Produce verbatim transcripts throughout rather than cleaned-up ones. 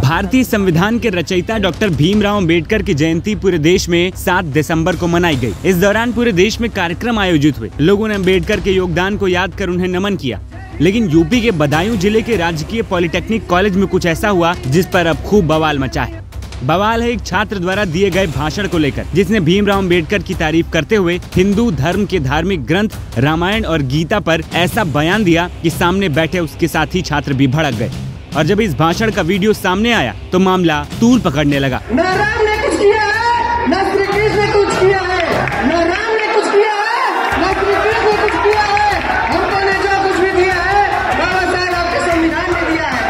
भारतीय संविधान के रचयिता डॉक्टर भीमराव अम्बेडकर की जयंती पूरे देश में सात दिसंबर को मनाई गई। इस दौरान पूरे देश में कार्यक्रम आयोजित हुए। लोगों ने अम्बेडकर के योगदान को याद कर उन्हें नमन किया। लेकिन यूपी के बदायूं जिले के राजकीय पॉलिटेक्निक कॉलेज में कुछ ऐसा हुआ जिस पर अब खूब बवाल मचा है। बवाल है एक छात्र द्वारा दिए गए भाषण को लेकर, जिसने भीमराव अम्बेडकर की तारीफ करते हुए हिंदू धर्म के धार्मिक ग्रंथ रामायण और गीता पर ऐसा बयान दिया कि सामने बैठे उसके साथी छात्र भी भड़क गए। और जब इस भाषण का वीडियो सामने आया तो मामला तूल पकड़ने लगा। न राम ने कुछ किया है, न श्री कृष्ण ने कुछ किया है, न राम ने कुछ किया है, न श्री कृष्ण ने कुछ किया है। हमको ने जो कुछ भी दिया है बाबा साहब आपके संविधान ने दिया है।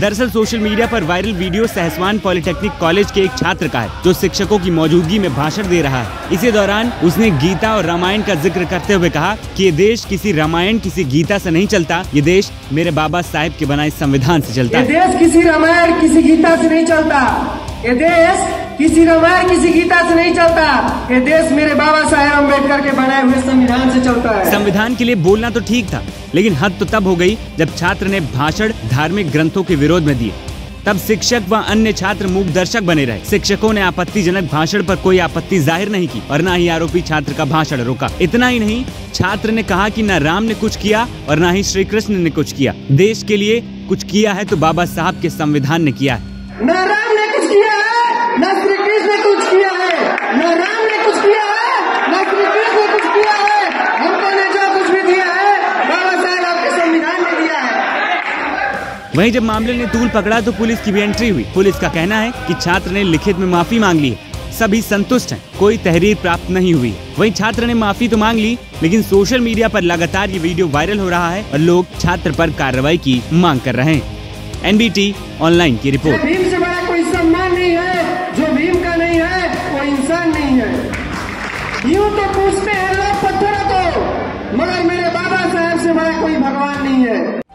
दरअसल सोशल मीडिया पर viral video Sahaswan polytechnic college के एक छात्र का है जो शिक्षकों की मौजूदगी में भाषण दे रहा है। इसी दौरान उसने गीता और रामायण का जिक्र करते हुए कहा कि ये देश किसी रामायण किसी गीता से नहीं चलता, ये देश मेरे बाबा साहब के बनाए संविधान से चलता है। ये देश किसी रामायण किसी गीता से नहीं चलता, ये देश किसी रामायण किसी गीता से नहीं चलता, ये देश मेरे बाबा साहेब अम्बेडकर के बनाए हुए संविधान से चलता है। संविधान के लिए बोलना तो ठीक था, लेकिन हद तो तब हो गई जब छात्र ने भाषण धार्मिक ग्रंथों के विरोध में दिए। तब शिक्षक व अन्य छात्र मूक दर्शक बने रहे। शिक्षकों ने आपत्तिजनक भाषण पर कोई आपत्ति जाहिर नहीं की और न ही आरोपी छात्र का भाषण रोका। इतना ही नहीं, छात्र ने कहा कि न राम ने कुछ किया और न ही श्री कृष्ण ने कुछ किया, देश के लिए कुछ किया है तो बाबा साहब के संविधान ने किया है। न राम ने कुछ किया है, न श्री कृष्ण ने कुछ किया है, न राम ने कुछ किया है, न श्री कृष्ण ने कुछ किया है। हमको ने जो कुछ भी दिया है बाबा साहब आपके संविधान ने दिया है। वहीं जब मामले ने तूल पकड़ा तो पुलिस की भी एंट्री हुई। पुलिस का कहना है कि छात्र ने लिखित में माफी मांग ली है, सभी संतुष्ट हैं, कोई तहरीर प्राप्त नहीं हुई। वहीं छात्र ने माफी तो मांग ली, लेकिन सोशल मीडिया पर लगातार ये वीडियो वायरल हो रहा है और लोग छात्र पर कार्रवाई की मांग कर रहे हैं। एन बी टी ऑनलाइन की रिपोर्ट। भीम से बड़ा कोई सम्मान नहीं है, जो भीम का नहीं है वो इंसान नहीं है। यूँ तो पूछते हैं लोग पत्थरों को, मगर मेरे बाबा साहब से बड़ा कोई भगवान नहीं है।